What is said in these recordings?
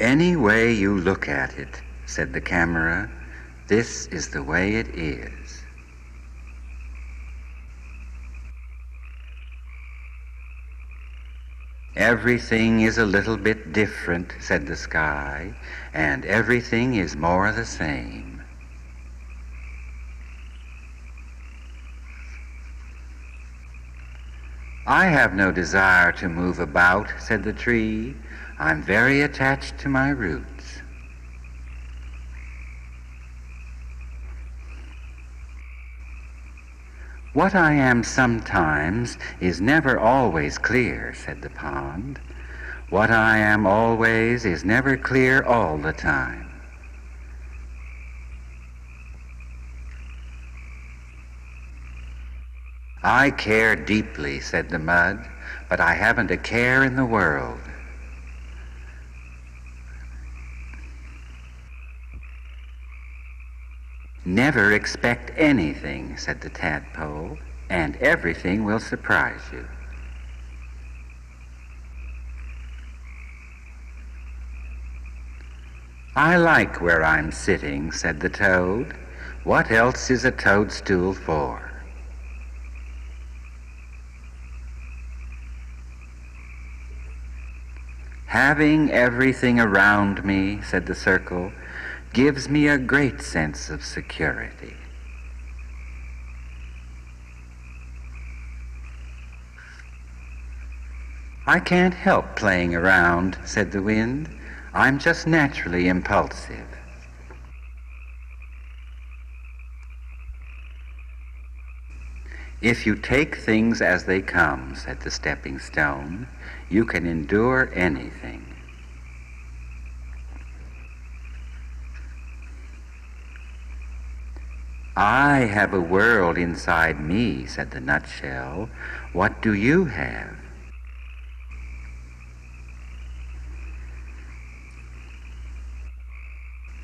Any way you look at it, said the camera, this is the way it is. Everything is a little bit different, said the sky, and everything is more the same. I have no desire to move about, said the tree. I'm very attached to my roots. What I am sometimes is never always clear, said the pond. What I am always is never clear all the time. I care deeply, said the mud, but I haven't a care in the world. Never expect anything, said the tadpole, and everything will surprise you. I like where I'm sitting, said the toad. What else is a toadstool for? Having everything around me, said the circle, gives me a great sense of security. I can't help playing around, said the wind. I'm just naturally impulsive. If you take things as they come, said the stepping stone, you can endure anything. I have a world inside me, said the nutshell. What do you have?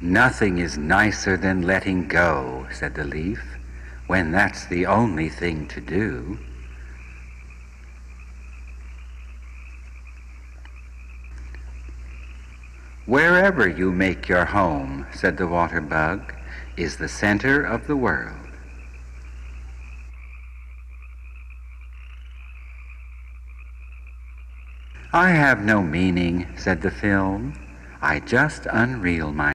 Nothing is nicer than letting go, said the leaf, when that's the only thing to do. Wherever you make your home, said the water bug, is the center of the world. I have no meaning, said the film. I just unreel myself.